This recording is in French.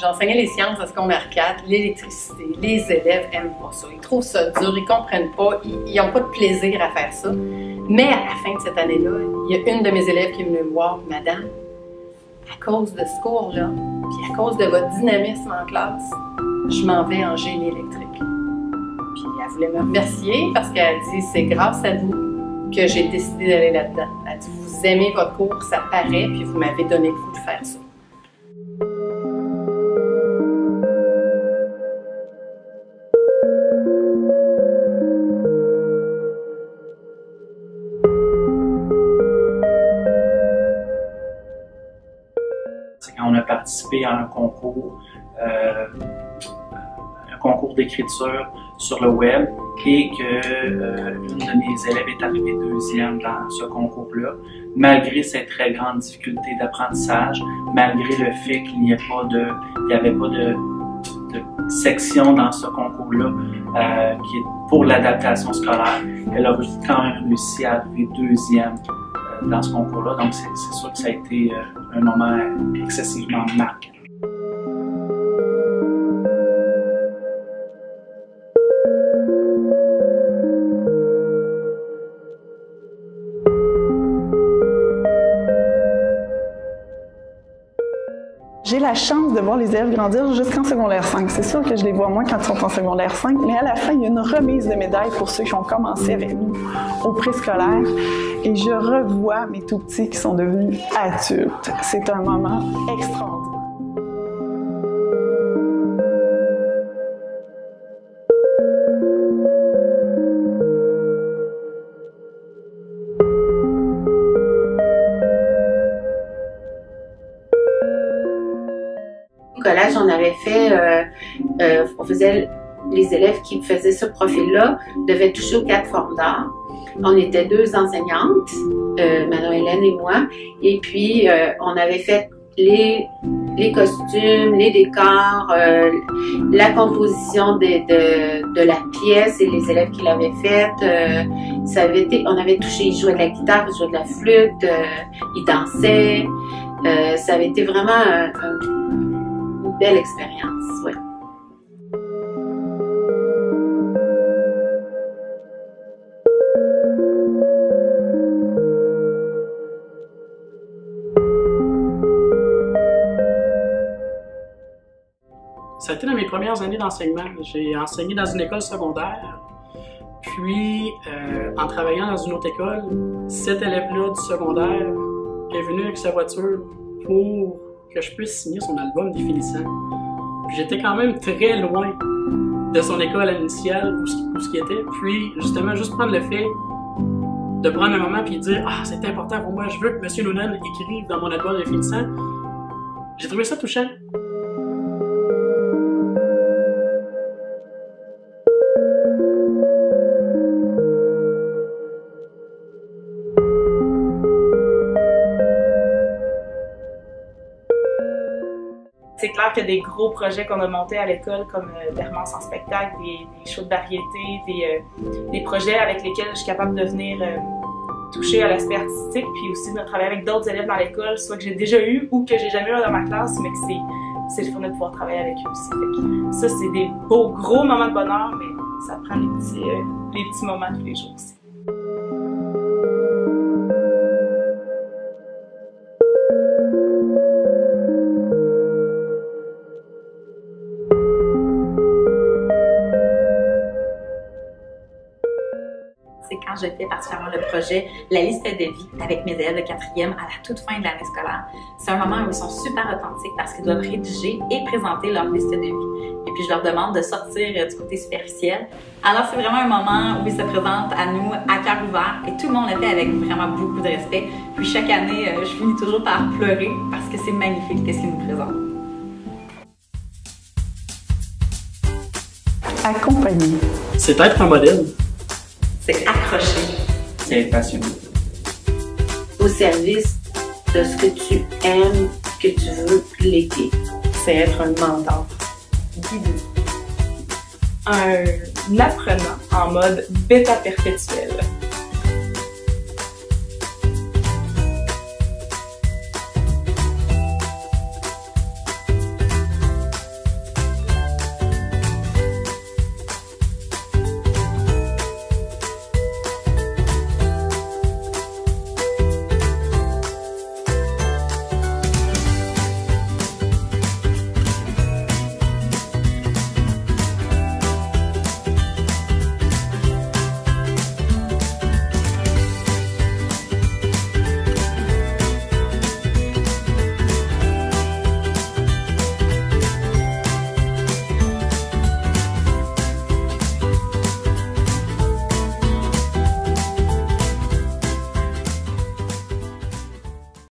J'enseignais les sciences à secondaire 4, l'électricité, les élèves aiment pas ça, ils trouvent ça dur, ils comprennent pas, ils n'ont pas de plaisir à faire ça. Mais à la fin de cette année-là, il y a une de mes élèves qui est venue me voir, « Madame, à cause de ce cours-là, puis à cause de votre dynamisme en classe, je m'en vais en génie électrique. » Puis elle voulait me remercier parce qu'elle dit « C'est grâce à vous que j'ai décidé d'aller là-dedans. » Elle dit « Vous aimez votre cours, ça paraît, puis vous m'avez donné le goût de faire ça. » On a participé à un concours d'écriture sur le web et qu'une de mes élèves est arrivée deuxième dans ce concours-là, malgré ses très grandes difficultés d'apprentissage, malgré le fait qu'il n'y avait pas de section dans ce concours-là qui est pour l'adaptation scolaire. Elle a quand même réussi à arriver deuxième dans ce concours-là, donc c'est sûr que ça a été un moment excessivement marquant. J'ai la chance de voir les élèves grandir jusqu'en secondaire 5. C'est sûr que je les vois moins quand ils sont en secondaire 5, mais à la fin, il y a une remise de médailles pour ceux qui ont commencé avec nous au préscolaire. Et je revois mes tout-petits qui sont devenus adultes. C'est un moment extraordinaire. Au collège, on avait fait, on faisait les élèves qui faisaient ce profil-là devaient toucher aux 4 formes d'art. On était 2 enseignantes, Manon-Hélène et moi, et puis on avait fait les costumes, les décors, la composition de la pièce et les élèves qui l'avaient faite. On avait touché, ils jouaient de la guitare, ils jouaient de la flûte, ils dansaient. Ça avait été vraiment une belle expérience, ouais. Ça a été dans mes premières années d'enseignement. J'ai enseigné dans une école secondaire, puis en travaillant dans une autre école, cet élève-là du secondaire est venu avec sa voiture pour que je puisse signer son album définissant. J'étais quand même très loin de son école initiale où ce qui était, puis justement juste prendre le fait de prendre un moment et dire « Ah, c'est important pour moi, je veux que M. Lounan écrive dans mon album définissant », j'ai trouvé ça touchant. C'est clair qu'il y a des gros projets qu'on a montés à l'école, comme Performance en spectacle, des shows de variété, des projets avec lesquels je suis capable de venir toucher à l'aspect artistique, puis aussi de travailler avec d'autres élèves dans l'école, soit que j'ai déjà eu ou que j'ai jamais eu dans ma classe, mais que c'est le fun de pouvoir travailler avec eux aussi. Ça, c'est des beaux, gros moments de bonheur, mais ça prend les petits moments tous les jours aussi. C'est quand j'ai fait particulièrement le projet La liste de vie avec mes élèves de 4e à la toute fin de l'année scolaire. C'est un moment où ils sont super authentiques parce qu'ils doivent rédiger et présenter leur liste de vie. Et puis je leur demande de sortir du côté superficiel. Alors c'est vraiment un moment où ils se présentent à nous à cœur ouvert et tout le monde le fait avec vraiment beaucoup de respect. Puis chaque année, je finis toujours par pleurer parce que c'est magnifique qu'est-ce qu'ils nous présentent. Accompagner. C'est être un modèle. C'est accroché. C'est passionné. Au service de ce que tu aimes, que tu veux léguer. c'est être un mentor, guidé, un apprenant en mode bêta perpétuel.